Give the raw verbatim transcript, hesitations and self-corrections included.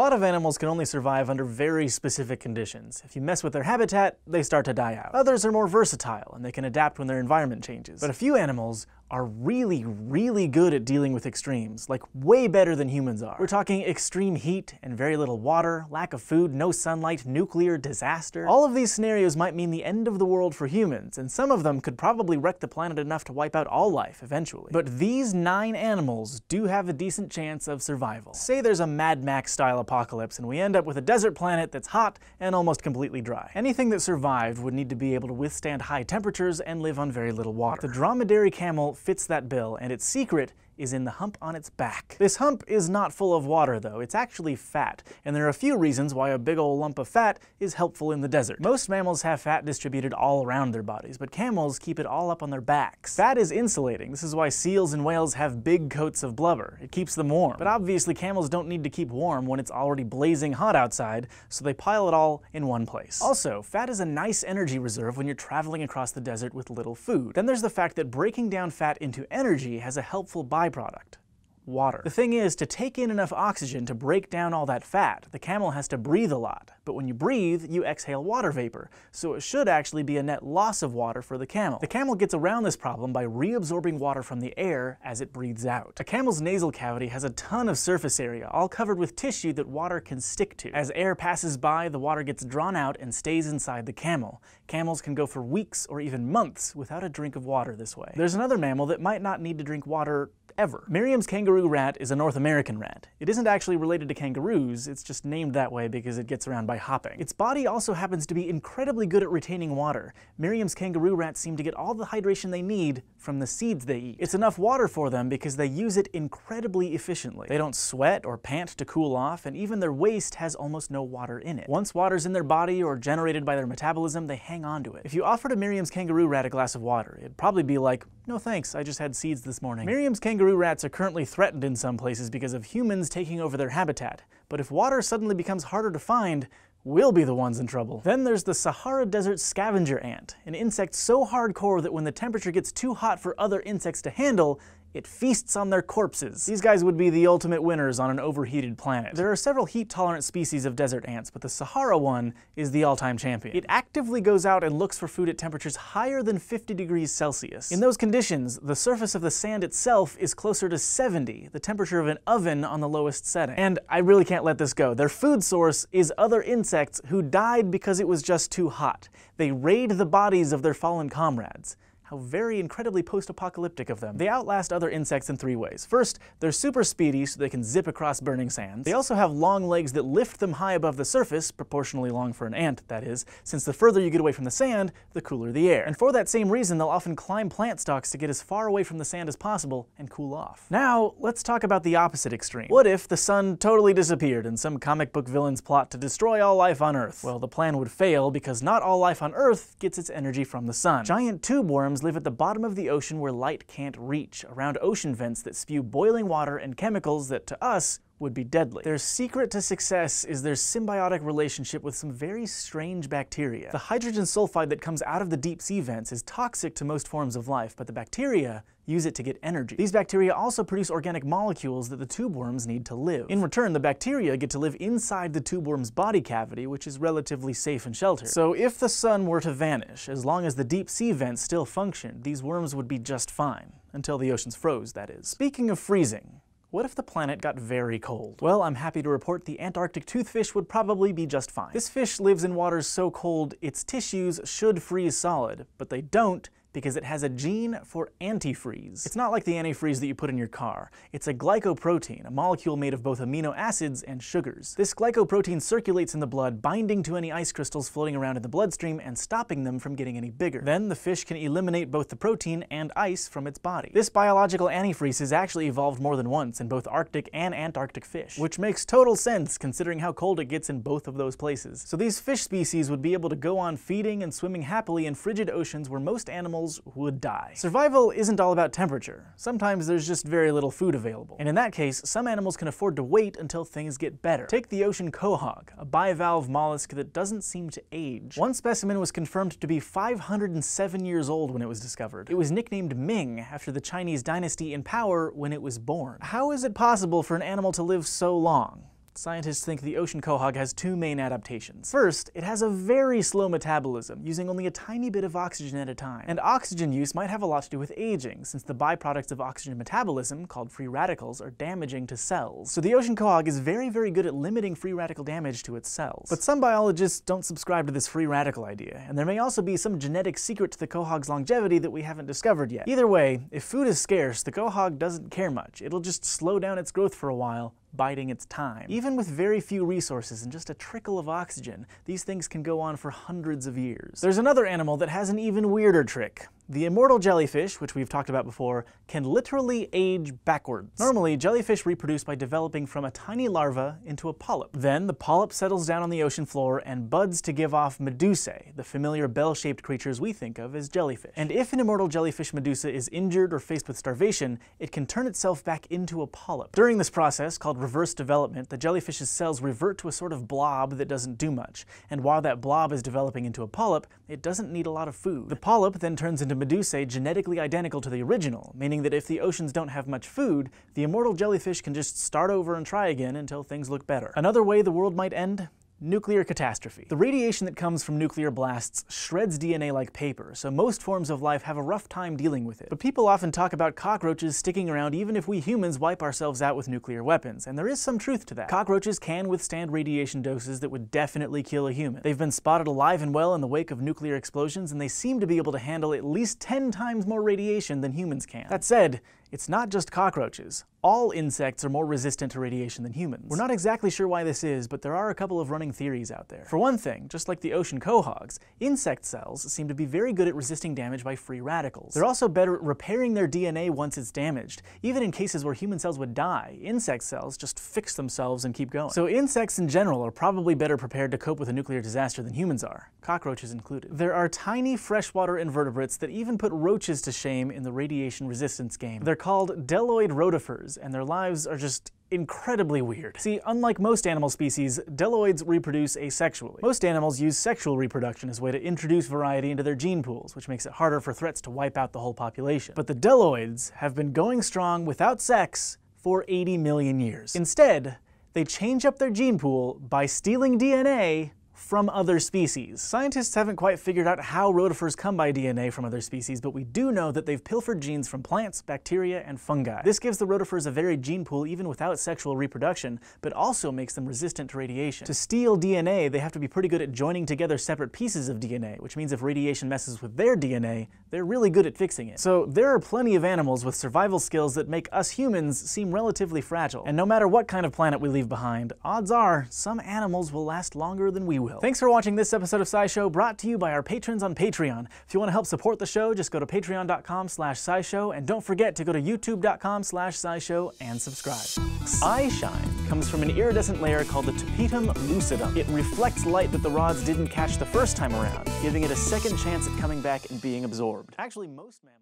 lot of animals can only survive under very specific conditions. If you mess with their habitat, they start to die out. Others are more versatile, and they can adapt when their environment changes. But a few animals are really, really good at dealing with extremes, like way better than humans are. We're talking extreme heat and very little water, lack of food, no sunlight, nuclear disaster. All of these scenarios might mean the end of the world for humans, and some of them could probably wreck the planet enough to wipe out all life eventually. But these nine animals do have a decent chance of survival. Say there's a Mad Max-style apocalypse, and we end up with a desert planet that's hot and almost completely dry. Anything that survived would need to be able to withstand high temperatures and live on very little water. The dromedary camel fits that bill, and its secret is in the hump on its back. This hump is not full of water, though. It's actually fat, and there are a few reasons why a big old lump of fat is helpful in the desert. Most mammals have fat distributed all around their bodies, but camels keep it all up on their backs. Fat is insulating. This is why seals and whales have big coats of blubber. It keeps them warm. But obviously camels don't need to keep warm when it's already blazing hot outside, so they pile it all in one place. Also, fat is a nice energy reserve when you're traveling across the desert with little food. Then there's the fact that breaking down fat into energy has a helpful byproduct. Product. Water. The thing is, to take in enough oxygen to break down all that fat, the camel has to breathe a lot. But when you breathe, you exhale water vapor, so it should actually be a net loss of water for the camel. The camel gets around this problem by reabsorbing water from the air as it breathes out. A camel's nasal cavity has a ton of surface area, all covered with tissue that water can stick to. As air passes by, the water gets drawn out and stays inside the camel. Camels can go for weeks or even months without a drink of water this way. There's another mammal that might not need to drink water ever. Merriam's kangaroo rat is a North American rat. It isn't actually related to kangaroos, it's just named that way because it gets around by hopping. Its body also happens to be incredibly good at retaining water. Merriam's kangaroo rats seem to get all the hydration they need from the seeds they eat. It's enough water for them because they use it incredibly efficiently. They don't sweat or pant to cool off, and even their waste has almost no water in it. Once water's in their body or generated by their metabolism, they hang on to it. If you offered a Merriam's kangaroo rat a glass of water, it'd probably be like, "No thanks, I just had seeds this morning." Merriam's kangaroo rats are currently threatened in some places because of humans taking over their habitat, but if water suddenly becomes harder to find, we'll be the ones in trouble. Then there's the Sahara Desert scavenger ant, an insect so hardcore that when the temperature gets too hot for other insects to handle, it feasts on their corpses. These guys would be the ultimate winners on an overheated planet. There are several heat-tolerant species of desert ants, but the Sahara one is the all-time champion. It actively goes out and looks for food at temperatures higher than fifty degrees Celsius. In those conditions, the surface of the sand itself is closer to seventy, the temperature of an oven on the lowest setting. And I really can't let this go. Their food source is other insects who died because it was just too hot. They raid the bodies of their fallen comrades. How very incredibly post-apocalyptic of them. They outlast other insects in three ways. First, they're super speedy, so they can zip across burning sands. They also have long legs that lift them high above the surface, proportionally long for an ant, that is, since the further you get away from the sand, the cooler the air. And for that same reason, they'll often climb plant stalks to get as far away from the sand as possible and cool off. Now, let's talk about the opposite extreme. What if the sun totally disappeared in some comic book villain's plot to destroy all life on Earth? Well, the plan would fail because not all life on Earth gets its energy from the sun. Giant tube worms live at the bottom of the ocean where light can't reach, around ocean vents that spew boiling water and chemicals that, to us, would be deadly. Their secret to success is their symbiotic relationship with some very strange bacteria. The hydrogen sulfide that comes out of the deep sea vents is toxic to most forms of life, but the bacteria use it to get energy. These bacteria also produce organic molecules that the tube worms need to live. In return, the bacteria get to live inside the tube worm's body cavity, which is relatively safe and sheltered. So if the sun were to vanish, as long as the deep sea vents still functioned, these worms would be just fine. Until the oceans froze, that is. Speaking of freezing, what if the planet got very cold? Well, I'm happy to report the Antarctic toothfish would probably be just fine. This fish lives in waters so cold its tissues should freeze solid, but they don't, because it has a gene for antifreeze. It's not like the antifreeze that you put in your car. It's a glycoprotein, a molecule made of both amino acids and sugars. This glycoprotein circulates in the blood, binding to any ice crystals floating around in the bloodstream and stopping them from getting any bigger. Then the fish can eliminate both the protein and ice from its body. This biological antifreeze has actually evolved more than once in both Arctic and Antarctic fish, which makes total sense considering how cold it gets in both of those places. So these fish species would be able to go on feeding and swimming happily in frigid oceans where most animals would die. Survival isn't all about temperature. Sometimes there's just very little food available. And in that case, some animals can afford to wait until things get better. Take the ocean quahog, a bivalve mollusk that doesn't seem to age. One specimen was confirmed to be five hundred seven years old when it was discovered. It was nicknamed Ming after the Chinese dynasty in power when it was born. How is it possible for an animal to live so long? Scientists think the ocean quahog has two main adaptations. First, it has a very slow metabolism, using only a tiny bit of oxygen at a time. And oxygen use might have a lot to do with aging, since the byproducts of oxygen metabolism, called free radicals, are damaging to cells. So the ocean quahog is very, very good at limiting free radical damage to its cells. But some biologists don't subscribe to this free radical idea, and there may also be some genetic secret to the quahog's longevity that we haven't discovered yet. Either way, if food is scarce, the quahog doesn't care much. It'll just slow down its growth for a while, biding its time. Even with very few resources and just a trickle of oxygen, these things can go on for hundreds of years. There's another animal that has an even weirder trick. The immortal jellyfish, which we've talked about before, can literally age backwards. Normally, jellyfish reproduce by developing from a tiny larva into a polyp. Then the polyp settles down on the ocean floor and buds to give off medusae, the familiar bell-shaped creatures we think of as jellyfish. And if an immortal jellyfish medusa is injured or faced with starvation, it can turn itself back into a polyp. During this process, called reverse development, the jellyfish's cells revert to a sort of blob that doesn't do much, and while that blob is developing into a polyp, it doesn't need a lot of food. The polyp then turns into medusae genetically identical to the original, meaning that if the oceans don't have much food, the immortal jellyfish can just start over and try again until things look better. Another way the world might end? Nuclear catastrophe. The radiation that comes from nuclear blasts shreds D N A like paper, so most forms of life have a rough time dealing with it. But people often talk about cockroaches sticking around even if we humans wipe ourselves out with nuclear weapons, and there is some truth to that. Cockroaches can withstand radiation doses that would definitely kill a human. They've been spotted alive and well in the wake of nuclear explosions, and they seem to be able to handle at least ten times more radiation than humans can. That said, it's not just cockroaches. All insects are more resistant to radiation than humans. We're not exactly sure why this is, but there are a couple of running theories out there. For one thing, just like the ocean quahogs, insect cells seem to be very good at resisting damage by free radicals. They're also better at repairing their D N A once it's damaged. Even in cases where human cells would die, insect cells just fix themselves and keep going. So insects in general are probably better prepared to cope with a nuclear disaster than humans are, cockroaches included. There are tiny freshwater invertebrates that even put roaches to shame in the radiation resistance game. They're called Bdelloid rotifers, and their lives are just incredibly weird. See, unlike most animal species, Bdelloids reproduce asexually. Most animals use sexual reproduction as a way to introduce variety into their gene pools, which makes it harder for threats to wipe out the whole population. But the Bdelloids have been going strong without sex for eighty million years. Instead, they change up their gene pool by stealing D N A from other species. Scientists haven't quite figured out how rotifers come by D N A from other species, but we do know that they've pilfered genes from plants, bacteria, and fungi. This gives the rotifers a varied gene pool even without sexual reproduction, but also makes them resistant to radiation. To steal D N A, they have to be pretty good at joining together separate pieces of D N A, which means if radiation messes with their D N A, they're really good at fixing it. So there are plenty of animals with survival skills that make us humans seem relatively fragile. And no matter what kind of planet we leave behind, odds are some animals will last longer than we will. Thanks for watching this episode of SciShow, brought to you by our patrons on Patreon. If you want to help support the show, just go to patreon.com slash SciShow, and don't forget to go to youtube.com slash SciShow and subscribe. Eye shine comes from an iridescent layer called the tapetum lucidum. It reflects light that the rods didn't catch the first time around, giving it a second chance at coming back and being absorbed. Actually, most mammals...